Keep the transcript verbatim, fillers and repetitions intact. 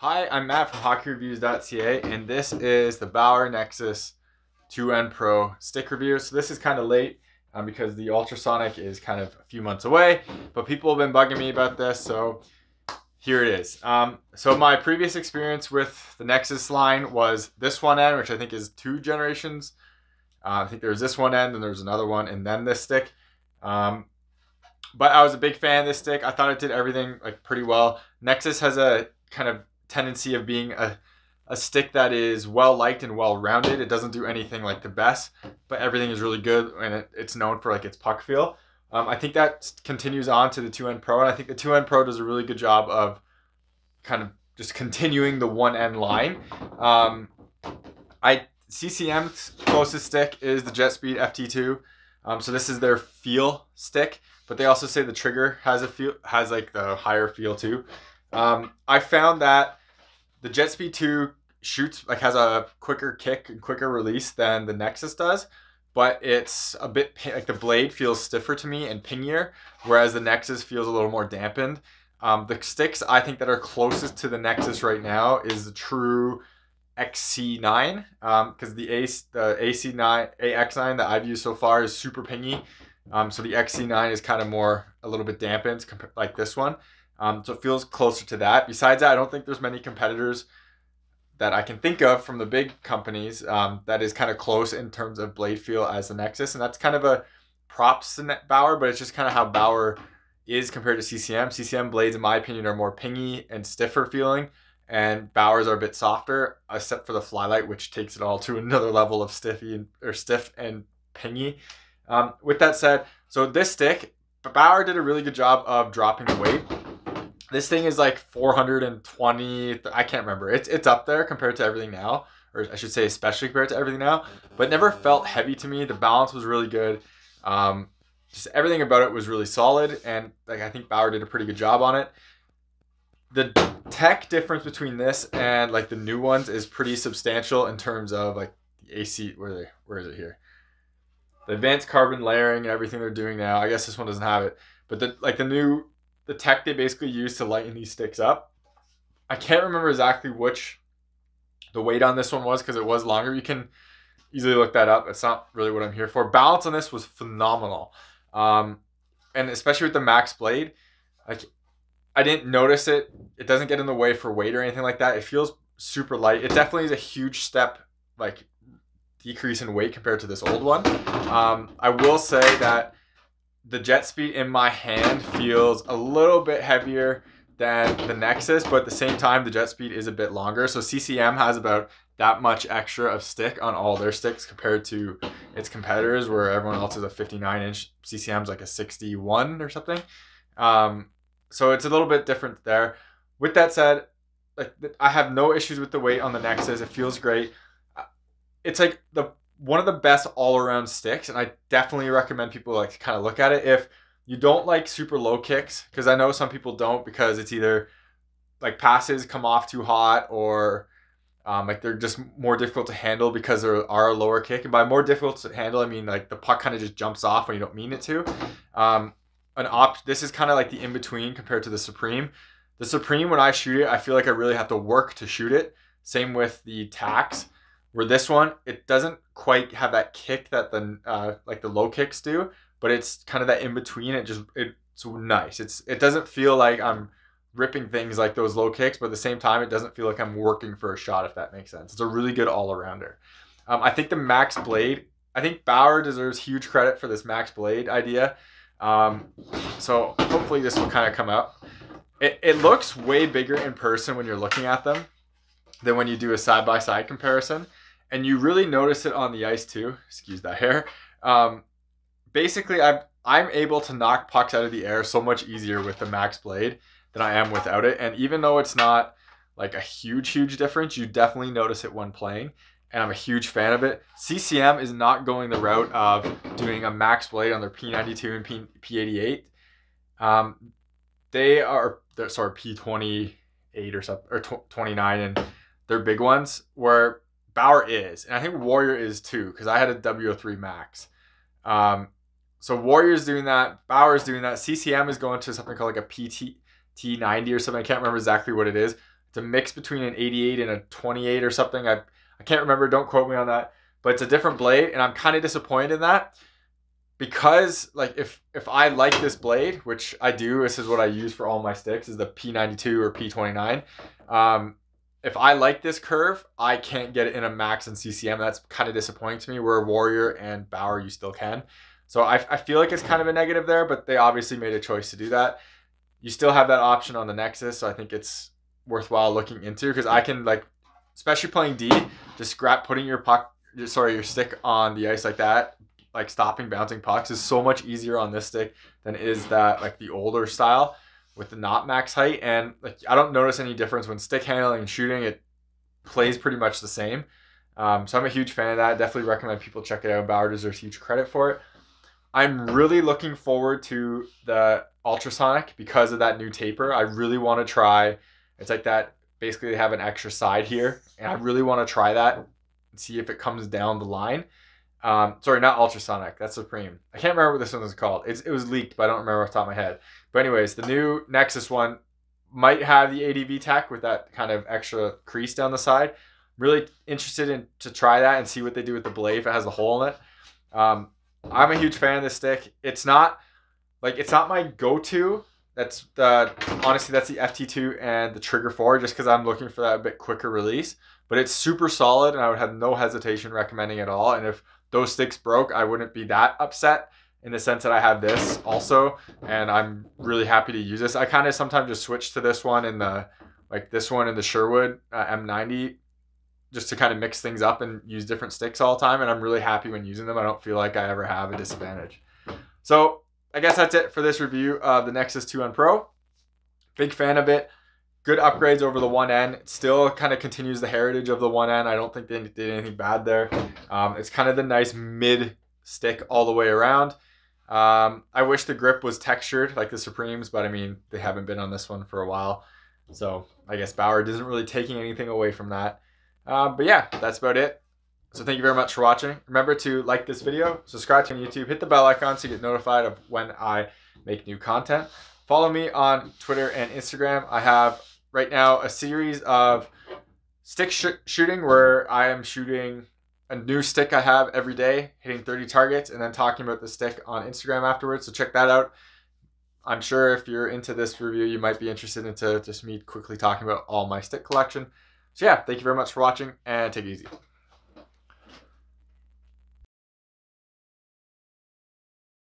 Hi, I'm Matt from hockey reviews dot c a, and this is the Bauer Nexus two N Pro stick review. So this is kind of late um, because the ultrasonic is kind of a few months away, but people have been bugging me about this, so here it is. Um, so my previous experience with the Nexus line was this One N, which I think is two generations. Uh, I think there was this One N, then there was another one, and then this stick. Um, but I was a big fan of this stick. I thought it did everything like pretty well. Nexus has a kind of tendency of being a, a stick that is well liked and well rounded. It doesn't do anything like the best, but everything is really good, and it, it's known for like its puck feel. Um, I think that continues on to the two N Pro, and I think the two N Pro does a really good job of kind of just continuing the one N line. Um, I C C M's closest stick is the Jetspeed F T two, um, so this is their feel stick, but they also say the trigger has a feel has like the higher feel too. Um, I found that the Jetspeed two shoots, like has a quicker kick and quicker release than the Nexus does, but it's a bit, like the blade feels stiffer to me and pingier, whereas the Nexus feels a little more dampened. Um, the sticks I think that are closest to the Nexus right now is the True X C nine, because um, the, A C nine, A X nine that I've used so far is super pingy. Um, so the X C nine is kind of more, a little bit dampened like this one. Um, so it feels closer to that. Besides that, I don't think there's many competitors that I can think of from the big companies um, that is kind of close in terms of blade feel as the Nexus. And that's kind of a props to Bauer, but it's just kind of how Bauer is compared to C C M. C C M blades, in my opinion, are more pingy and stiffer feeling, and Bauer's are a bit softer, except for the Flylight, which takes it all to another level of stiffy and, or stiff and pingy. Um, with that said, so this stick, Bauer did a really good job of dropping the weight. This thing is like four hundred twenty, I can't remember. It's, it's up there compared to everything now, or I should say especially compared to everything now, but it never felt heavy to me. The balance was really good. Um, just everything about it was really solid, and like I think Bauer did a pretty good job on it. The tech difference between this and like the new ones is pretty substantial in terms of like the A C, where, are they, where is it here? The advanced carbon layering and everything they're doing now. I guess this one doesn't have it, but the, like the new... The tech they basically use to lighten these sticks up. I can't remember exactly which the weight on this one was because it was longer. You can easily look that up. It's not really what I'm here for. Balance on this was phenomenal. Um, and especially with the Max Blade, like I didn't notice it. It doesn't get in the way for weight or anything like that. It feels super light. It definitely is a huge step, like decrease in weight compared to this old one. Um, I will say that the Jetspeed in my hand feels a little bit heavier than the Nexus, but at the same time, the Jetspeed is a bit longer. So C C M has about that much extra of stick on all their sticks compared to its competitors, where everyone else is a fifty-nine inch. C C M's like a sixty-one or something. Um, so it's a little bit different there. With that said, like I have no issues with the weight on the Nexus. It feels great. It's like the one of the best all-around sticks, and I definitely recommend people like kind of look at it if you don't like super low kicks, because I know some people don't, because it's either like passes come off too hot, or um, like they're just more difficult to handle because they are a lower kick. And by more difficult to handle, I mean like the puck kind of just jumps off when you don't mean it to. Um, an op this is kind of like the in-between compared to the Supreme. The Supreme, when I shoot it, I feel like I really have to work to shoot it. Same with the Tacks. Where this one, it doesn't quite have that kick that the uh, like the low kicks do, but it's kind of that in between. It just it, it's nice. It's it doesn't feel like I'm ripping things like those low kicks, but at the same time, it doesn't feel like I'm working for a shot. If that makes sense, it's a really good all arounder. Um, I think the Max Blade. I think Bauer deserves huge credit for this Max Blade idea. Um, so hopefully this will kind of come up. It it looks way bigger in person when you're looking at them than when you do a side-by-side comparison. And you really notice it on the ice too. Excuse that hair. Um, basically, I'm, I'm able to knock pucks out of the air so much easier with the Max Blade than I am without it. And even though it's not like a huge, huge difference, you definitely notice it when playing. And I'm a huge fan of it. C C M is not going the route of doing a Max Blade on their P ninety-two and P eighty-eight. Um, they are, sorry, P twenty-eight or something, or twenty-nine, and they're big ones, where Bauer is, and I think Warrior is too, because I had a W oh three Max. Um, so Warrior's doing that, Bauer's doing that. C C M is going to something called like a P T T ninety or something. I can't remember exactly what it is. It's a mix between an eighty-eight and a twenty-eight or something. I, I can't remember, don't quote me on that, but it's a different blade, and I'm kind of disappointed in that because like if, if I like this blade, which I do, this is what I use for all my sticks, is the P ninety-two or P twenty-nine. Um, if I like this curve, I can't get it in a Max and C C M. That's kind of disappointing to me, where Warrior and Bauer, you still can. So I, I feel like it's kind of a negative there, but they obviously made a choice to do that. You still have that option on the Nexus, so I think it's worthwhile looking into, because I can, like, especially playing D, just scrap putting your puck, sorry, your stick on the ice like that, like stopping bouncing pucks is so much easier on this stick than is that, like, the older style with the not max height. And like I don't notice any difference when stick handling and shooting. It plays pretty much the same. Um, so I'm a huge fan of that. I definitely recommend people check it out. Bauer deserves huge credit for it. I'm really looking forward to the ultrasonic because of that new taper. I really want to try. It's like that, basically they have an extra side here, and I really want to try that and see if it comes down the line. Um, sorry, not ultrasonic, that's Supreme. I can't remember what this one is called. It's, it was leaked, but I don't remember off the top of my head. But anyways, the new Nexus one might have the A D V tech with that kind of extra crease down the side. I'm really interested in to try that and see what they do with the blade if it has a hole in it. Um, I'm a huge fan of this stick. It's not like, it's not my go-to. That's the, honestly, that's the F T two and the trigger four, just because I'm looking for that a bit quicker release. But it's super solid, and I would have no hesitation recommending it at all. And if those sticks broke, I wouldn't be that upset, in the sense that I have this also, and I'm really happy to use this. I kind of sometimes just switch to this one in the, like this one in the Sherwood uh, M ninety, just to kind of mix things up and use different sticks all the time. And I'm really happy when using them. I don't feel like I ever have a disadvantage. So I guess that's it for this review of the Nexus two N Pro. Big fan of it. Good upgrades over the One N. It still kind of continues the heritage of the One N. I don't think they did anything bad there. Um, it's kind of the nice mid stick all the way around. Um, I wish the grip was textured like the Supremes, but I mean, they haven't been on this one for a while. So I guess Bauer isn't really taking anything away from that. Um, but yeah, that's about it. So thank you very much for watching. Remember to like this video, subscribe to my YouTube, hit the bell icon so you get notified of when I make new content. Follow me on Twitter and Instagram. I have right now a series of stick sh shooting where I am shooting a new stick I have every day, hitting thirty targets, and then talking about the stick on Instagram afterwards. So check that out. I'm sure if you're into this review, you might be interested into just me quickly talking about all my stick collection. So yeah, thank you very much for watching, and take it easy.